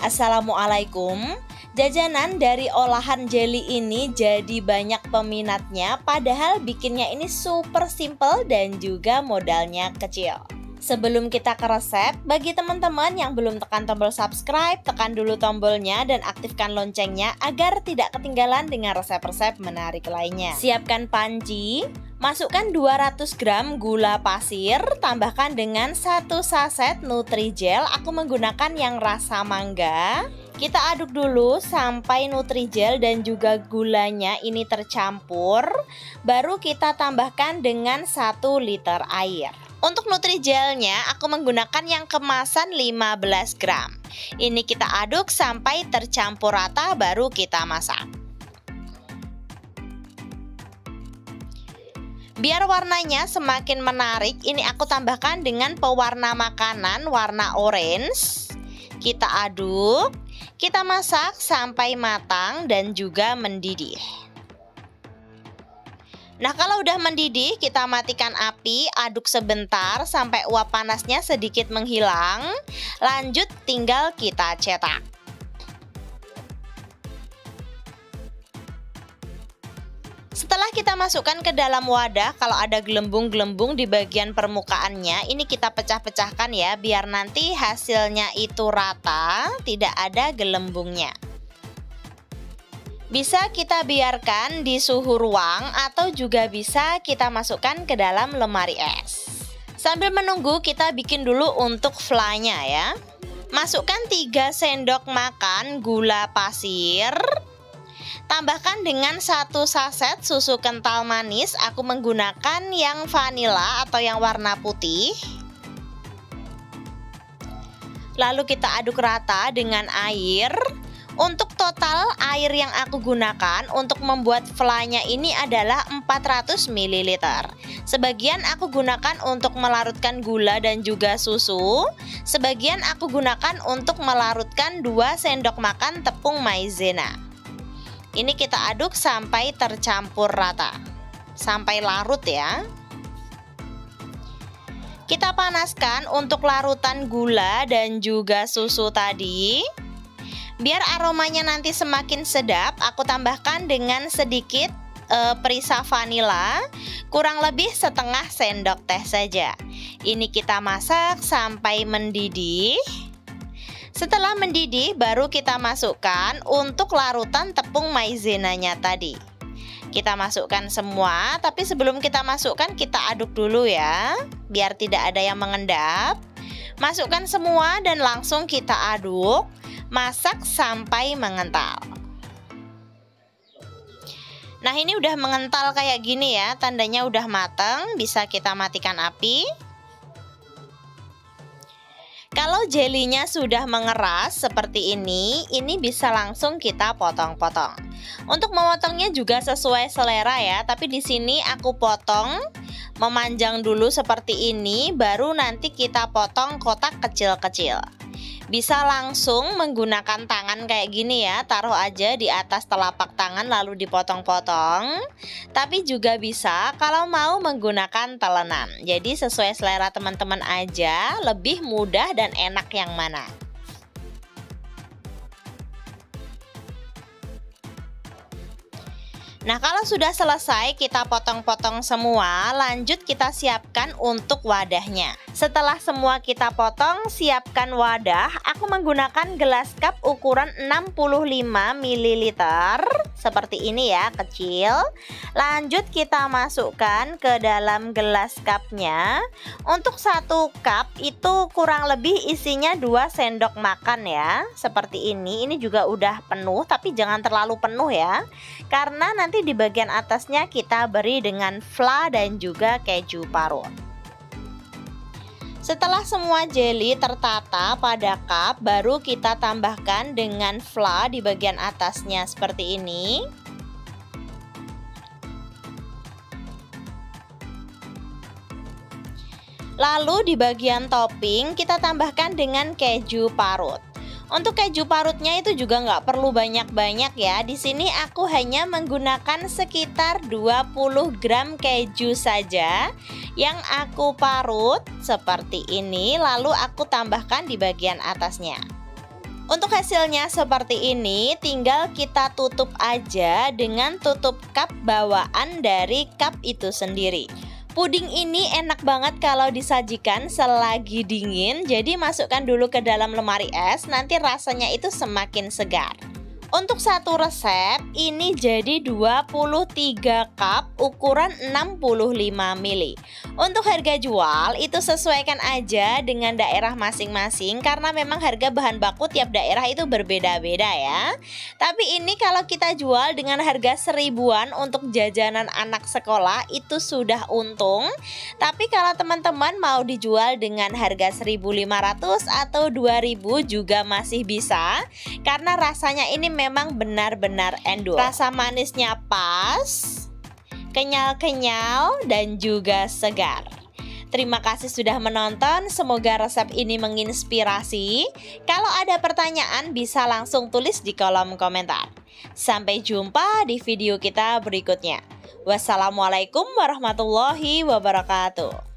Assalamualaikum. Jajanan dari olahan jelly ini jadi banyak peminatnya, padahal bikinnya ini super simple dan juga modalnya kecil. Sebelum kita ke resep, bagi teman-teman yang belum tekan tombol subscribe, tekan dulu tombolnya dan aktifkan loncengnya agar tidak ketinggalan dengan resep-resep menarik lainnya. Siapkan panci, masukkan 200 gram gula pasir, tambahkan dengan 1 saset Nutrijell, aku menggunakan yang rasa mangga. Kita aduk dulu sampai Nutrijell dan juga gulanya ini tercampur. Baru kita tambahkan dengan 1 liter air. Untuk Nutrijellnya aku menggunakan yang kemasan 15 gram. Ini kita aduk sampai tercampur rata, baru kita masak. Biar warnanya semakin menarik, ini aku tambahkan dengan pewarna makanan warna orange. Kita aduk. Kita masak sampai matang dan juga mendidih. Nah, kalau udah mendidih, kita matikan api, aduk sebentar sampai uap panasnya sedikit menghilang. Lanjut, tinggal kita cetak. Setelah kita masukkan ke dalam wadah, kalau ada gelembung-gelembung di bagian permukaannya, ini kita pecah-pecahkan ya, biar nanti hasilnya itu rata, tidak ada gelembungnya. Bisa kita biarkan di suhu ruang atau juga bisa kita masukkan ke dalam lemari es. Sambil menunggu, kita bikin dulu untuk flanya ya. Masukkan 3 sendok makan gula pasir. Tambahkan dengan 1 saset susu kental manis, aku menggunakan yang vanila atau yang warna putih. Lalu kita aduk rata dengan air. Untuk total air yang aku gunakan untuk membuat flanya ini adalah 400 ml. Sebagian aku gunakan untuk melarutkan gula dan juga susu. Sebagian aku gunakan untuk melarutkan 2 sendok makan tepung maizena. Ini kita aduk sampai tercampur rata, sampai larut ya. Kita panaskan untuk larutan gula dan juga susu tadi. Biar aromanya nanti semakin sedap, aku tambahkan dengan sedikit perisa vanila, kurang lebih setengah sendok teh saja. Ini kita masak sampai mendidih. Setelah mendidih, baru kita masukkan untuk larutan tepung maizenanya tadi. Kita masukkan semua, tapi sebelum kita masukkan kita aduk dulu ya, biar tidak ada yang mengendap. Masukkan semua dan langsung kita aduk, masak sampai mengental. Nah, ini udah mengental kayak gini ya, tandanya udah mateng, bisa kita matikan api. Kalau jelinya sudah mengeras seperti ini bisa langsung kita potong-potong. Untuk memotongnya juga sesuai selera ya, tapi di sini aku potong memanjang dulu seperti ini, baru nanti kita potong kotak kecil-kecil. Bisa langsung menggunakan tangan kayak gini ya, taruh aja di atas telapak tangan lalu dipotong-potong. Tapi juga bisa kalau mau menggunakan telenan. Jadi sesuai selera teman-teman aja, lebih mudah dan enak yang mana. Nah, kalau sudah selesai kita potong-potong semua, lanjut kita siapkan untuk wadahnya. Setelah semua kita potong, siapkan wadah. Aku menggunakan gelas cup ukuran 65 ml. Seperti ini ya, kecil. Lanjut kita masukkan ke dalam gelas cupnya. Untuk 1 cup itu kurang lebih isinya 2 sendok makan ya. Seperti ini. Ini juga udah penuh, tapi jangan terlalu penuh ya, karena nanti di bagian atasnya kita beri dengan fla dan juga keju parut. Setelah semua jelly tertata pada cup, baru kita tambahkan dengan fla di bagian atasnya seperti ini. Lalu di bagian topping kita tambahkan dengan keju parut. Untuk keju parutnya itu juga nggak perlu banyak-banyak ya. Di sini aku hanya menggunakan sekitar 20 gram keju saja yang aku parut seperti ini, lalu aku tambahkan di bagian atasnya. Untuk hasilnya seperti ini, tinggal kita tutup aja dengan tutup cup bawaan dari cup itu sendiri. Puding ini enak banget kalau disajikan selagi dingin, jadi masukkan dulu ke dalam lemari es, nanti rasanya itu semakin segar. Untuk satu resep, ini jadi 23 cup ukuran 65 ml. Untuk harga jual, itu sesuaikan aja dengan daerah masing-masing, karena memang harga bahan baku tiap daerah itu berbeda-beda ya. Tapi ini kalau kita jual dengan harga seribuan untuk jajanan anak sekolah, itu sudah untung. Tapi kalau teman-teman mau dijual dengan harga 1.500 atau 2.000 juga masih bisa, karena rasanya ini memang benar-benar endul. Rasa manisnya pas, kenyal-kenyal, dan juga segar. Terima kasih sudah menonton, semoga resep ini menginspirasi. Kalau ada pertanyaan bisa langsung tulis di kolom komentar. Sampai jumpa di video kita berikutnya. Wassalamualaikum warahmatullahi wabarakatuh.